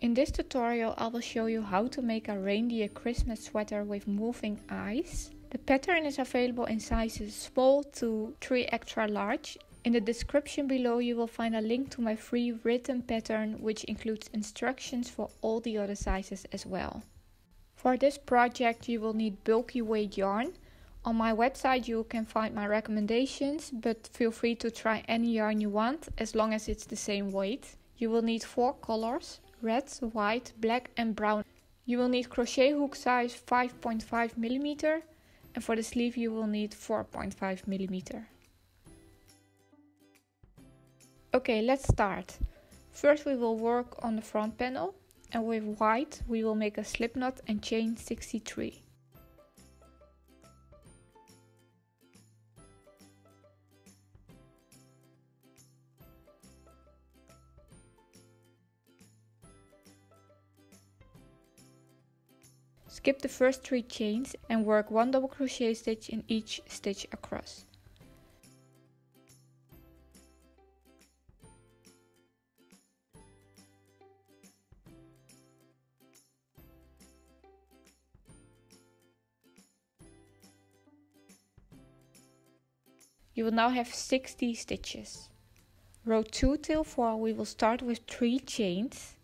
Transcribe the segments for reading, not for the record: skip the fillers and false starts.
In this tutorial I will show you how to make a reindeer Christmas sweater with moving eyes. The pattern is available in sizes small to 3 extra large. In the description below you will find a link to my free written pattern, which includes instructions for all the other sizes as well. For this project you will need bulky weight yarn. On my website you can find my recommendations, but feel free to try any yarn you want as long as it's the same weight. You will need 4 colors: red, white, black and brown. You will need crochet hook size 5.5 mm, and for the sleeve you will need 4.5 mm. Okay, let's start. First we will work on the front panel, and with white we will make a slip knot and chain 63. Skip the first 3 chains and work 1 double crochet stitch in each stitch across. You will now have 60 stitches. Row 2 till 4 we will start with 3 chains.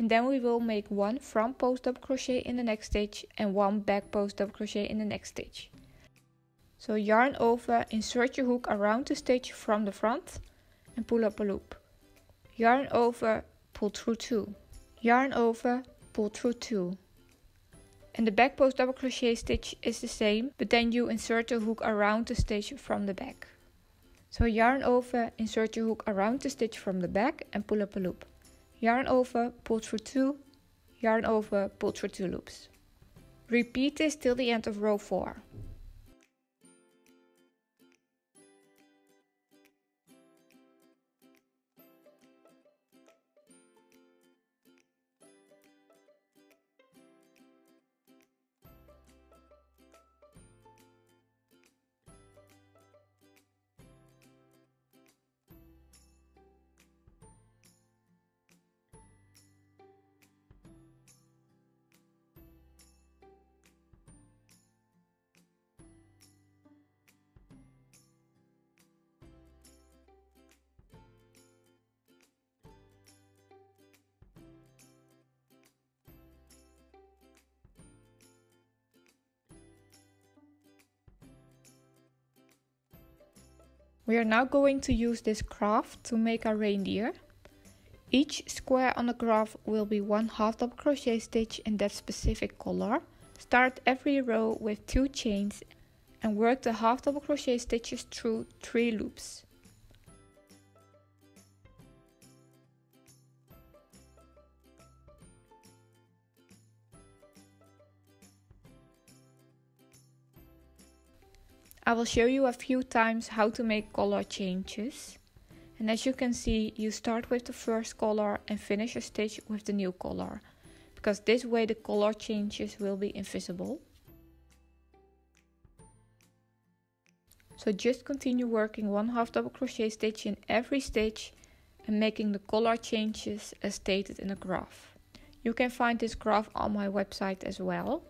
And then we will make 1 front post double crochet in the next stitch and 1 back post double crochet in the next stitch. So yarn over, insert your hook around the stitch from the front and pull up a loop. Yarn over, pull through 2. Yarn over, pull through 2. And the back post double crochet stitch is the same, but then you insert the hook around the stitch from the back. So yarn over, insert your hook around the stitch from the back and pull up a loop. Yarn over, pull through 2, yarn over, pull through 2 loops. Repeat this till the end of row 4. We are now going to use this graph to make a reindeer. Each square on the graph will be 1/2 double crochet stitch in that specific color. Start every row with 2 chains and work the 1/2 double crochet stitches through 3 loops. I will show you a few times how to make color changes. And as you can see, you start with the first color and finish a stitch with the new color, because this way the color changes will be invisible. So just continue working 1/2 double crochet stitch in every stitch and making the color changes as stated in the graph. You can find this graph on my website as well.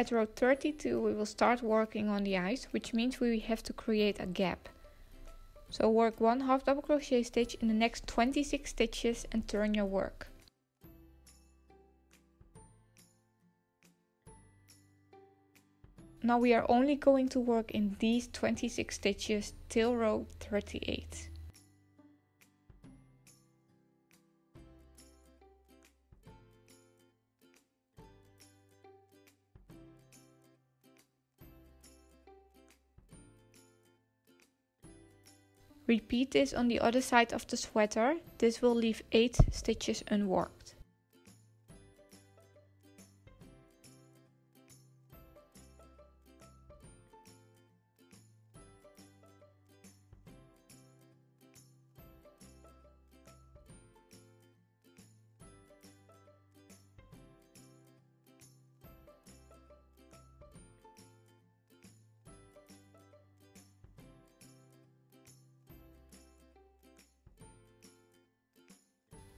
At row 32 we will start working on the eyes, which means we have to create a gap. So work 1/2 double crochet stitch in the next 26 stitches and turn your work. Now we are only going to work in these 26 stitches till row 38. Repeat this on the other side of the sweater. This will leave 8 stitches unworked.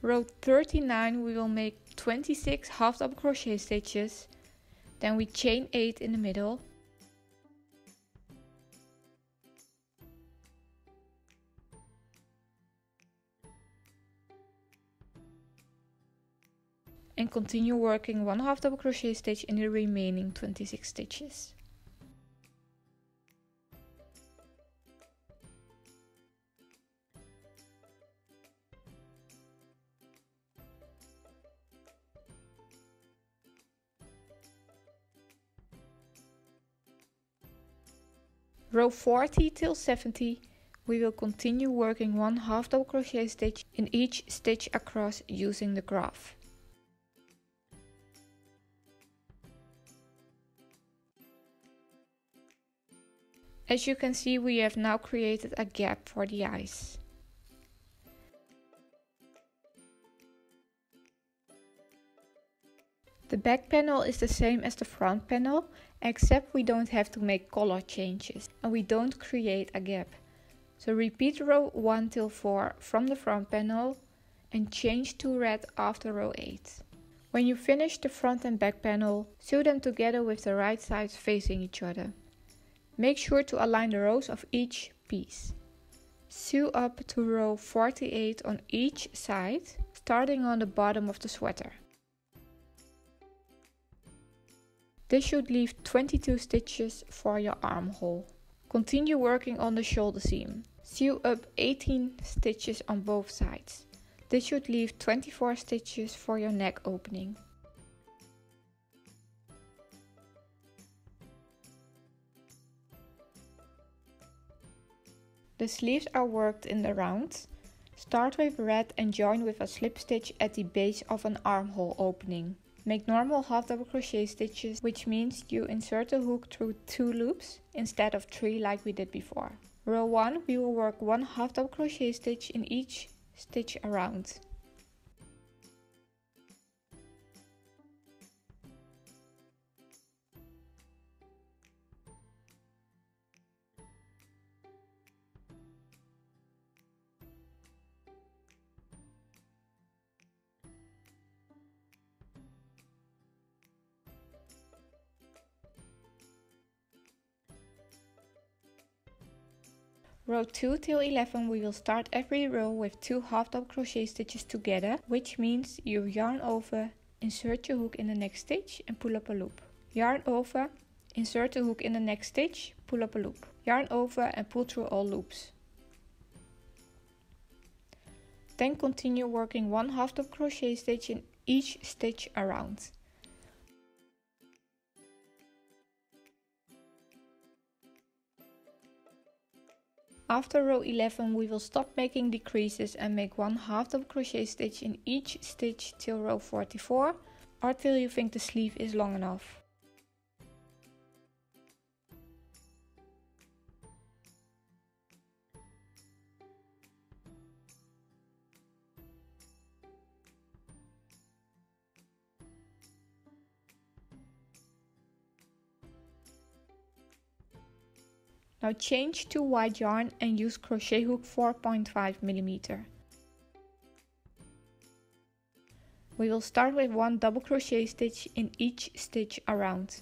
Row 39 we will make 26 half double crochet stitches, then we chain 8 in the middle, and continue working 1 half double crochet stitch in the remaining 26 stitches. Row 40 till 70 we will continue working 1 half double crochet stitch in each stitch across using the graph. As you can see, we have now created a gap for the eyes. The back panel is the same as the front panel, except we don't have to make color changes and we don't create a gap. So repeat row 1 till 4 from the front panel and change to red after row 8. When you finish the front and back panel, sew them together with the right sides facing each other. Make sure to align the rows of each piece. Sew up to row 48 on each side, starting on the bottom of the sweater. This should leave 22 stitches for your armhole. Continue working on the shoulder seam. Sew up 18 stitches on both sides. This should leave 24 stitches for your neck opening. The sleeves are worked in the round. Start with red and join with a slip stitch at the base of an armhole opening. Make normal half double crochet stitches, which means you insert the hook through 2 loops instead of 3 like we did before. Row 1 we will work 1 half double crochet stitch in each stitch around. Row 2 till 11 we will start every row with 2 half double crochet stitches together, which means you yarn over, insert your hook in the next stitch and pull up a loop. Yarn over, insert the hook in the next stitch, pull up a loop. Yarn over and pull through all loops. Then continue working 1 half double crochet stitch in each stitch around. After row 11 we will stop making decreases and make 1 half double crochet stitch in each stitch till row 44 or till you think the sleeve is long enough. Now change to white yarn and use crochet hook 4.5 mm. We will start with 1 double crochet stitch in each stitch around.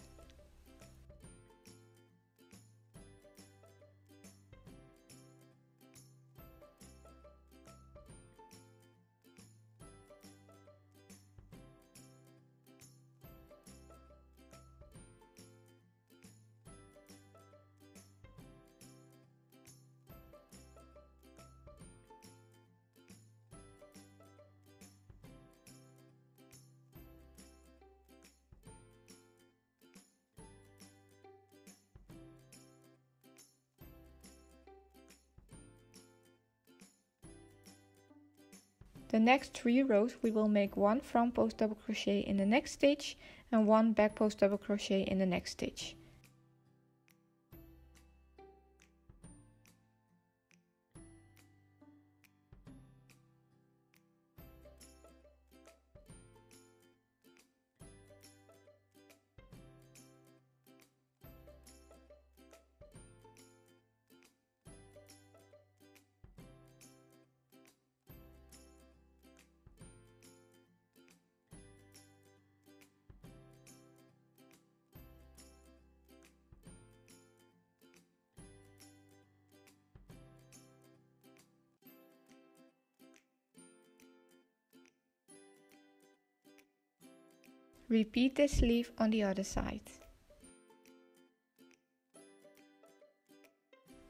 The next 3 rows we will make 1 front post double crochet in the next stitch and 1 back post double crochet in the next stitch. Repeat this sleeve on the other side.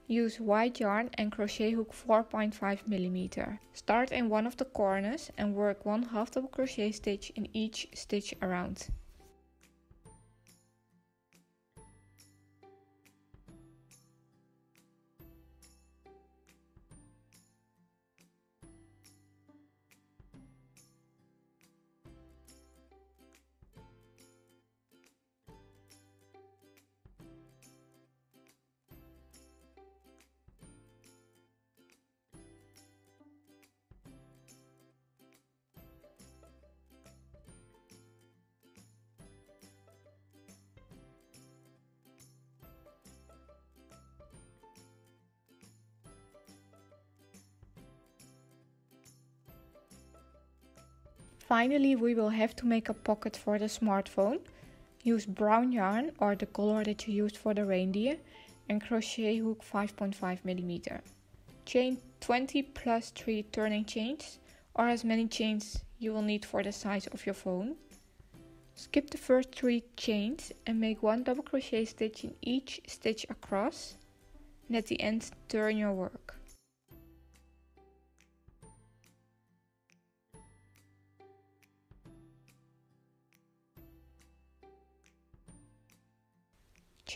Use white yarn and crochet hook 4.5 mm. Start in one of the corners and work 1 half double crochet stitch in each stitch around. Finally, we will have to make a pocket for the smartphone. Use brown yarn or the color that you used for the reindeer and crochet hook 5.5 mm. Chain 20 plus 3 turning chains, or as many chains you will need for the size of your phone. Skip the first 3 chains and make 1 double crochet stitch in each stitch across, and at the end turn your work.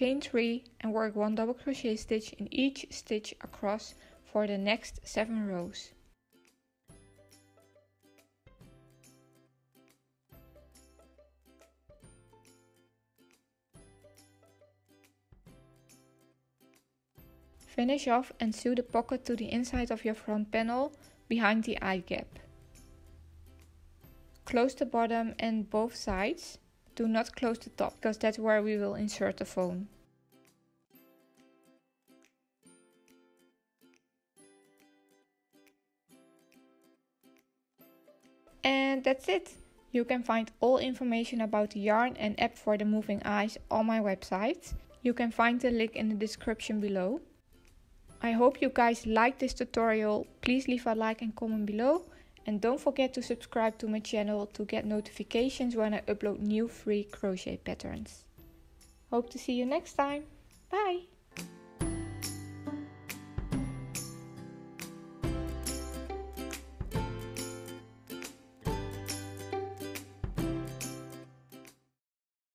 Chain 3 and work 1 double crochet stitch in each stitch across for the next 7 rows. Finish off and sew the pocket to the inside of your front panel behind the eye gap. Close the bottom and both sides. Do not close the top, because that's where we will insert the phone. And that's it! You can find all information about the yarn and app for the moving eyes on my website. You can find the link in the description below. I hope you guys liked this tutorial. Please leave a like and comment below. And don't forget to subscribe to my channel to get notifications when I upload new free crochet patterns. Hope to see you next time. Bye!